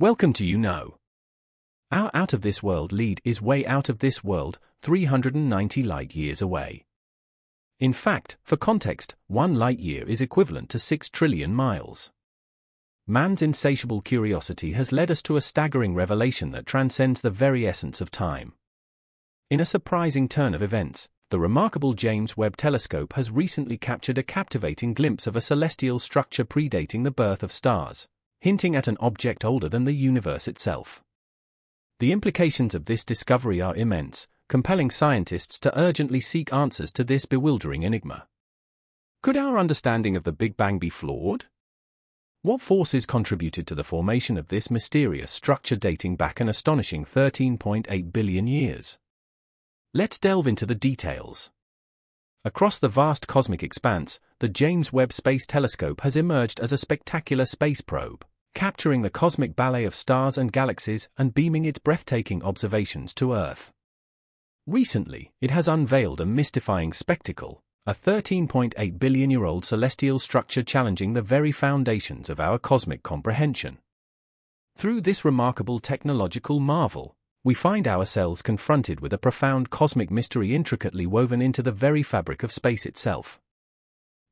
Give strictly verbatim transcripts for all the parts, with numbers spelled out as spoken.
Welcome to You Know. Our out-of-this-world lead is way out of this world, three hundred ninety light-years away. In fact, for context, one light-year is equivalent to six trillion miles. Man's insatiable curiosity has led us to a staggering revelation that transcends the very essence of time. In a surprising turn of events, the remarkable James Webb Telescope has recently captured a captivating glimpse of a celestial structure predating the birth of stars, hinting at an object older than the universe itself. The implications of this discovery are immense, compelling scientists to urgently seek answers to this bewildering enigma. Could our understanding of the Big Bang be flawed? What forces contributed to the formation of this mysterious structure dating back an astonishing thirteen point eight billion years? Let's delve into the details. Across the vast cosmic expanse, the James Webb Space Telescope has emerged as a spectacular space probe, capturing the cosmic ballet of stars and galaxies and beaming its breathtaking observations to Earth. Recently, it has unveiled a mystifying spectacle, a thirteen point eight billion year old celestial structure challenging the very foundations of our cosmic comprehension. Through this remarkable technological marvel, we find ourselves confronted with a profound cosmic mystery intricately woven into the very fabric of space itself.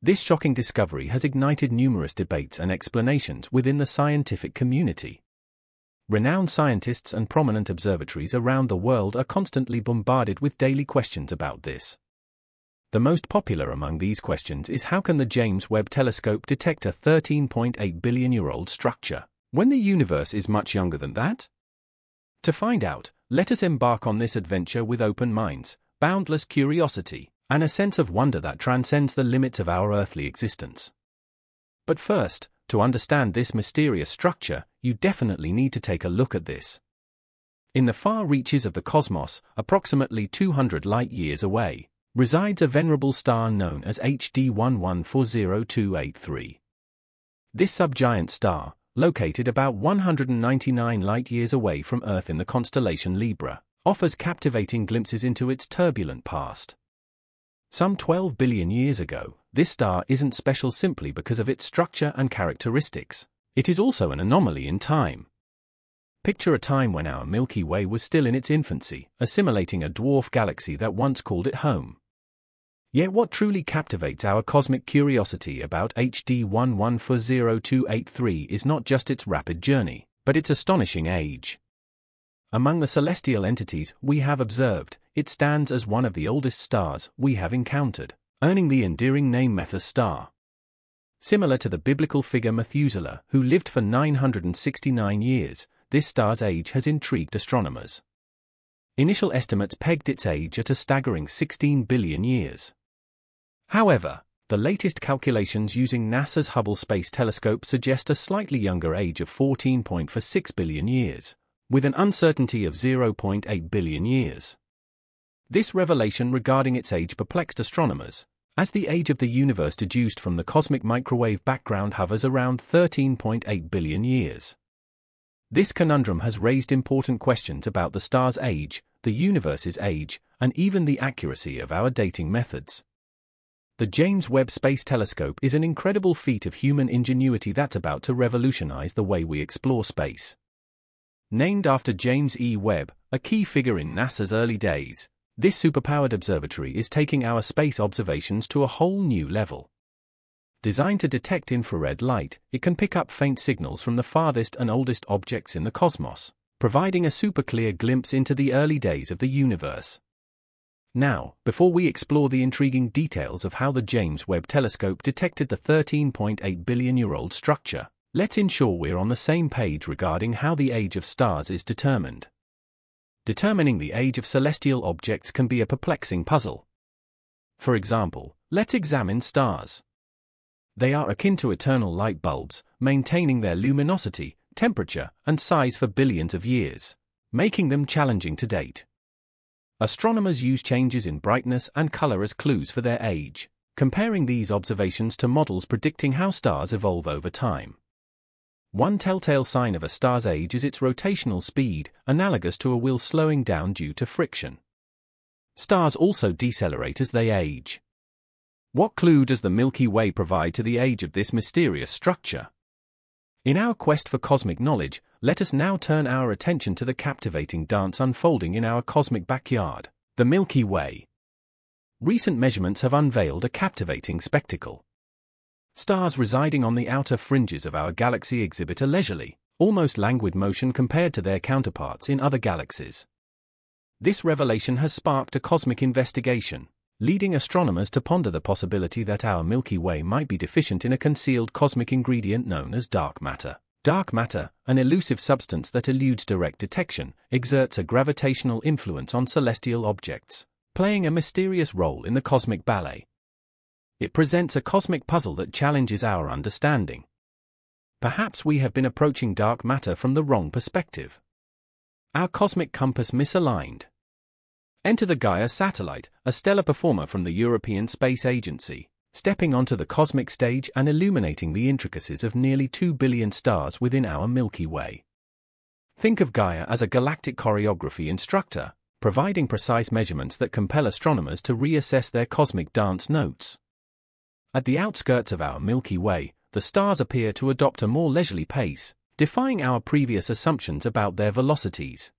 This shocking discovery has ignited numerous debates and explanations within the scientific community. Renowned scientists and prominent observatories around the world are constantly bombarded with daily questions about this. The most popular among these questions is how can the James Webb Telescope detect a thirteen point eight billion year old structure, when the universe is much younger than that? To find out, let us embark on this adventure with open minds, boundless curiosity, and a sense of wonder that transcends the limits of our earthly existence. But first, to understand this mysterious structure, you definitely need to take a look at this. In the far reaches of the cosmos, approximately two hundred light-years away, resides a venerable star known as H D one one four zero two eight three. This subgiant star, located about one hundred ninety-nine light-years away from Earth in the constellation Libra, offers captivating glimpses into its turbulent past. Some twelve billion years ago, this star isn't special simply because of its structure and characteristics. It is also an anomaly in time. Picture a time when our Milky Way was still in its infancy, assimilating a dwarf galaxy that once called it home. Yet what truly captivates our cosmic curiosity about H D one one four zero two eight three is not just its rapid journey, but its astonishing age. Among the celestial entities we have observed, it stands as one of the oldest stars we have encountered, earning the endearing name Methuselah star. Similar to the biblical figure Methuselah, who lived for nine hundred sixty-nine years, this star's age has intrigued astronomers. Initial estimates pegged its age at a staggering sixteen billion years. However, the latest calculations using NASA's Hubble Space Telescope suggest a slightly younger age of fourteen point four six billion years, with an uncertainty of zero point eight billion years. This revelation regarding its age perplexed astronomers, as the age of the universe deduced from the cosmic microwave background hovers around thirteen point eight billion years. This conundrum has raised important questions about the star's age, the universe's age, and even the accuracy of our dating methods. The James Webb Space Telescope is an incredible feat of human ingenuity that's about to revolutionize the way we explore space. Named after James E. Webb, a key figure in NASA's early days, this superpowered observatory is taking our space observations to a whole new level. Designed to detect infrared light, it can pick up faint signals from the farthest and oldest objects in the cosmos, providing a super-clear glimpse into the early days of the universe. Now, before we explore the intriguing details of how the James Webb Telescope detected the thirteen point eight billion year old structure, let's ensure we're on the same page regarding how the age of stars is determined. Determining the age of celestial objects can be a perplexing puzzle. For example, let's examine stars. They are akin to eternal light bulbs, maintaining their luminosity, temperature, and size for billions of years, making them challenging to date. Astronomers use changes in brightness and color as clues for their age, comparing these observations to models predicting how stars evolve over time. One telltale sign of a star's age is its rotational speed, analogous to a wheel slowing down due to friction. Stars also decelerate as they age. What clue does the Milky Way provide to the age of this mysterious structure? In our quest for cosmic knowledge, let us now turn our attention to the captivating dance unfolding in our cosmic backyard, the Milky Way. Recent measurements have unveiled a captivating spectacle. Stars residing on the outer fringes of our galaxy exhibit a leisurely, almost languid motion compared to their counterparts in other galaxies. This revelation has sparked a cosmic investigation, leading astronomers to ponder the possibility that our Milky Way might be deficient in a concealed cosmic ingredient known as dark matter. Dark matter, an elusive substance that eludes direct detection, exerts a gravitational influence on celestial objects, playing a mysterious role in the cosmic ballet. It presents a cosmic puzzle that challenges our understanding. Perhaps we have been approaching dark matter from the wrong perspective. Our cosmic compass misaligned. Enter the Gaia satellite, a stellar performer from the European Space Agency, stepping onto the cosmic stage and illuminating the intricacies of nearly two billion stars within our Milky Way. Think of Gaia as a galactic choreography instructor, providing precise measurements that compel astronomers to reassess their cosmic dance notes. At the outskirts of our Milky Way, the stars appear to adopt a more leisurely pace, defying our previous assumptions about their velocities.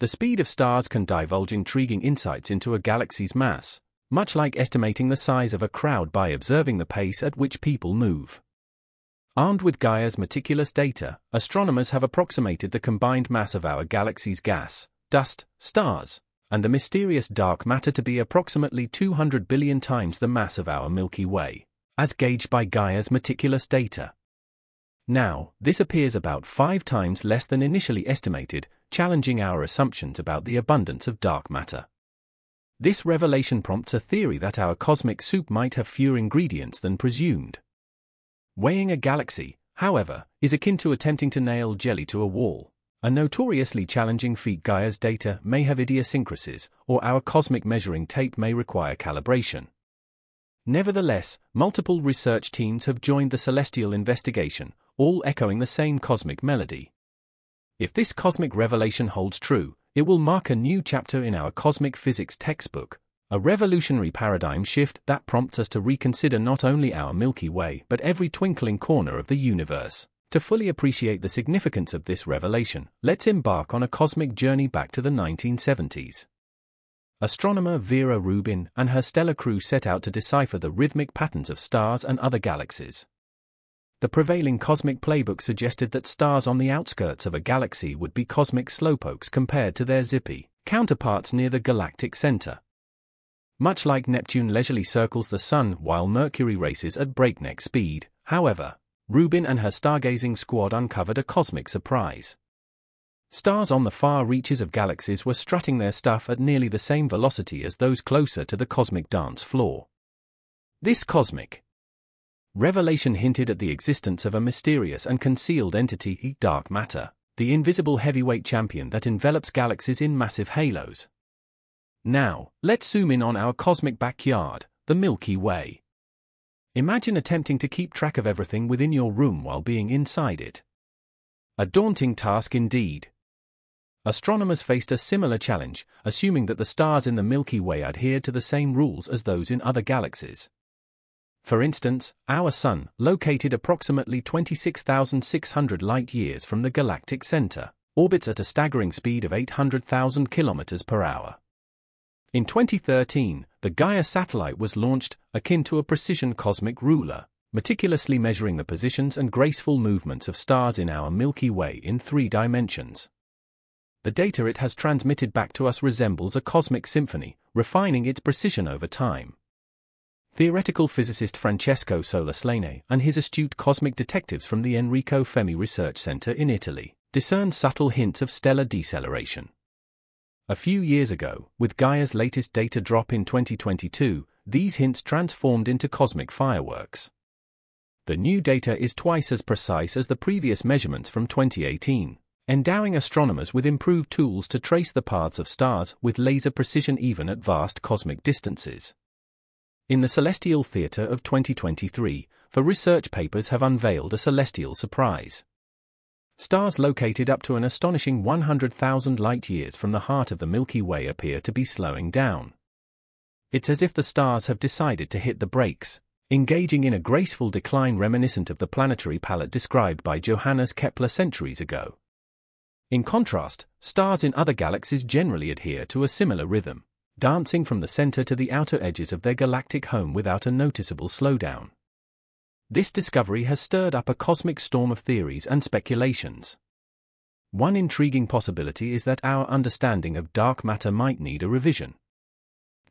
The speed of stars can divulge intriguing insights into a galaxy's mass, much like estimating the size of a crowd by observing the pace at which people move. Armed with Gaia's meticulous data, astronomers have approximated the combined mass of our galaxy's gas, dust, stars, and the mysterious dark matter to be approximately two hundred billion times the mass of our Milky Way, as gauged by Gaia's meticulous data. Now, this appears about five times less than initially estimated, challenging our assumptions about the abundance of dark matter. This revelation prompts a theory that our cosmic soup might have fewer ingredients than presumed. Weighing a galaxy, however, is akin to attempting to nail jelly to a wall, a notoriously challenging feat. Gaia's data may have idiosyncrasies, or our cosmic measuring tape may require calibration. Nevertheless, multiple research teams have joined the celestial investigation, all echoing the same cosmic melody. If this cosmic revelation holds true, it will mark a new chapter in our cosmic physics textbook, a revolutionary paradigm shift that prompts us to reconsider not only our Milky Way but every twinkling corner of the universe. To fully appreciate the significance of this revelation, let's embark on a cosmic journey back to the nineteen seventies. Astronomer Vera Rubin and her stellar crew set out to decipher the rhythmic patterns of stars and other galaxies. The prevailing cosmic playbook suggested that stars on the outskirts of a galaxy would be cosmic slowpokes compared to their zippy counterparts near the galactic center. Much like Neptune leisurely circles the Sun while Mercury races at breakneck speed, however, Rubin and her stargazing squad uncovered a cosmic surprise. Stars on the far reaches of galaxies were strutting their stuff at nearly the same velocity as those closer to the cosmic dance floor. This cosmic revelation hinted at the existence of a mysterious and concealed entity, dark matter, the invisible heavyweight champion that envelops galaxies in massive halos. Now, let's zoom in on our cosmic backyard, the Milky Way. Imagine attempting to keep track of everything within your room while being inside it. A daunting task indeed. Astronomers faced a similar challenge, assuming that the stars in the Milky Way adhered to the same rules as those in other galaxies. For instance, our Sun, located approximately twenty-six thousand six hundred light-years from the galactic center, orbits at a staggering speed of eight hundred thousand kilometers per hour. In twenty thirteen, the Gaia satellite was launched, akin to a precision cosmic ruler, meticulously measuring the positions and graceful movements of stars in our Milky Way in three dimensions. The data it has transmitted back to us resembles a cosmic symphony, refining its precision over time. Theoretical physicist Francesco Solaslane and his astute cosmic detectives from the Enrico Fermi Research Center in Italy discerned subtle hints of stellar deceleration. A few years ago, with Gaia's latest data drop in twenty twenty-two, these hints transformed into cosmic fireworks. The new data is twice as precise as the previous measurements from twenty eighteen, endowing astronomers with improved tools to trace the paths of stars with laser precision even at vast cosmic distances. In the celestial theater of twenty twenty-three, for research papers have unveiled a celestial surprise. Stars located up to an astonishing one hundred thousand light-years from the heart of the Milky Way appear to be slowing down. It's as if the stars have decided to hit the brakes, engaging in a graceful decline reminiscent of the planetary palette described by Johannes Kepler centuries ago. In contrast, stars in other galaxies generally adhere to a similar rhythm, dancing from the center to the outer edges of their galactic home without a noticeable slowdown. This discovery has stirred up a cosmic storm of theories and speculations. One intriguing possibility is that our understanding of dark matter might need a revision.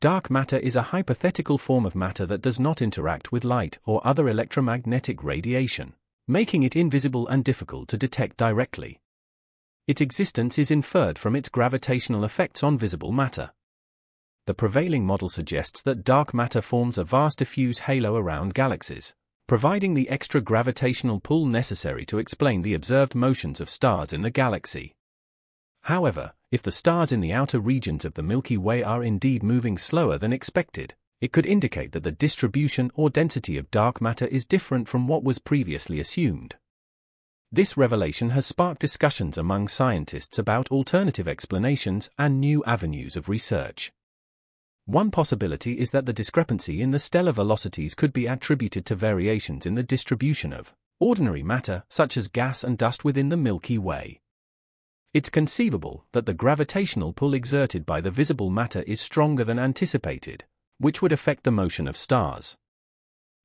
Dark matter is a hypothetical form of matter that does not interact with light or other electromagnetic radiation, making it invisible and difficult to detect directly. Its existence is inferred from its gravitational effects on visible matter. The prevailing model suggests that dark matter forms a vast diffuse halo around galaxies, providing the extra gravitational pull necessary to explain the observed motions of stars in the galaxy. However, if the stars in the outer regions of the Milky Way are indeed moving slower than expected, it could indicate that the distribution or density of dark matter is different from what was previously assumed. This revelation has sparked discussions among scientists about alternative explanations and new avenues of research. One possibility is that the discrepancy in the stellar velocities could be attributed to variations in the distribution of ordinary matter, such as gas and dust within the Milky Way. It's conceivable that the gravitational pull exerted by the visible matter is stronger than anticipated, which would affect the motion of stars.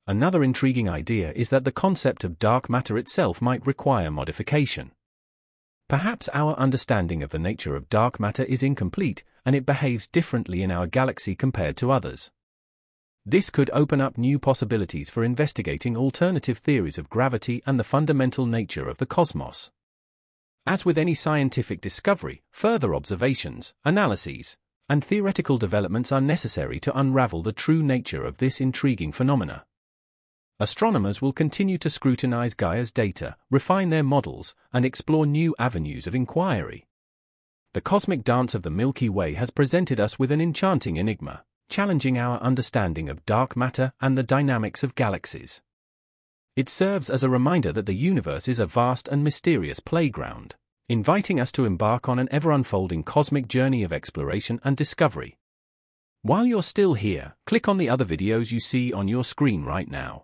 Another intriguing idea is that the concept of dark matter itself might require modification. Perhaps our understanding of the nature of dark matter is incomplete, and it behaves differently in our galaxy compared to others. This could open up new possibilities for investigating alternative theories of gravity and the fundamental nature of the cosmos. As with any scientific discovery, further observations, analyses, and theoretical developments are necessary to unravel the true nature of this intriguing phenomena. Astronomers will continue to scrutinize Gaia's data, refine their models, and explore new avenues of inquiry. The cosmic dance of the Milky Way has presented us with an enchanting enigma, challenging our understanding of dark matter and the dynamics of galaxies. It serves as a reminder that the universe is a vast and mysterious playground, inviting us to embark on an ever-unfolding cosmic journey of exploration and discovery. While you're still here, click on the other videos you see on your screen right now.